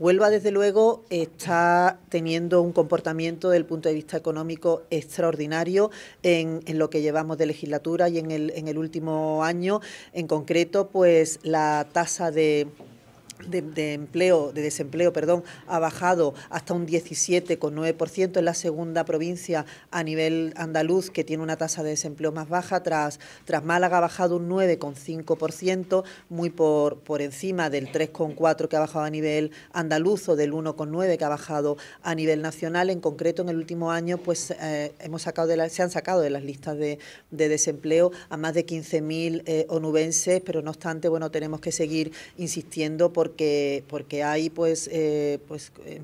Huelva, desde luego, está teniendo un comportamiento desde el punto de vista económico extraordinario en lo que llevamos de legislatura y en el último año. En concreto, pues la tasa de desempleo, ha bajado hasta un 17,9%, en la segunda provincia a nivel andaluz que tiene una tasa de desempleo más baja, tras Málaga ha bajado un 9,5%, muy por encima del 3,4% que ha bajado a nivel andaluz o del 1,9% que ha bajado a nivel nacional. En concreto, en el último año pues se han sacado de las listas de desempleo a más de 15.000 onubenses, pero no obstante, bueno, tenemos que seguir insistiendo porque hay pues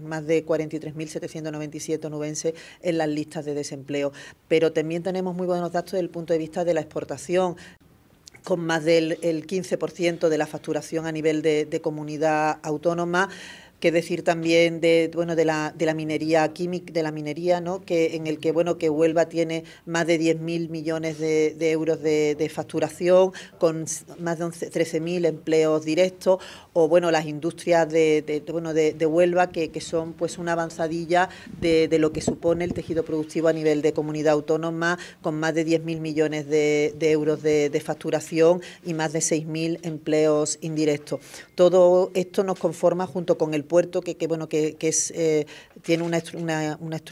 más de 43.797 onubenses en las listas de desempleo. Pero también tenemos muy buenos datos desde el punto de vista de la exportación, con más del 15% de la facturación a nivel de comunidad autónoma. Qué decir también de la minería química, de la minería, ¿no? Que en el que bueno, que Huelva tiene más de 10.000 millones de euros de facturación, con más de 13.000 empleos directos, o bueno, las industrias de Huelva que son pues una avanzadilla de lo que supone el tejido productivo a nivel de comunidad autónoma, con más de 10.000 millones de euros de facturación y más de 6.000 empleos indirectos. Todo esto nos conforma junto con el puerto que tiene una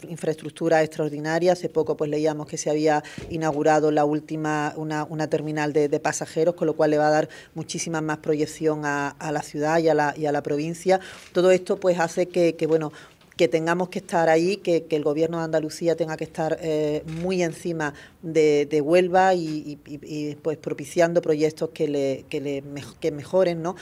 infraestructura extraordinaria. Hace poco pues leíamos que se había inaugurado una terminal de pasajeros, con lo cual le va a dar muchísima más proyección a la ciudad y a la provincia. Todo esto pues hace que tengamos que estar ahí, que el Gobierno de Andalucía tenga que estar muy encima de Huelva y pues propiciando proyectos que mejoren, ¿no?,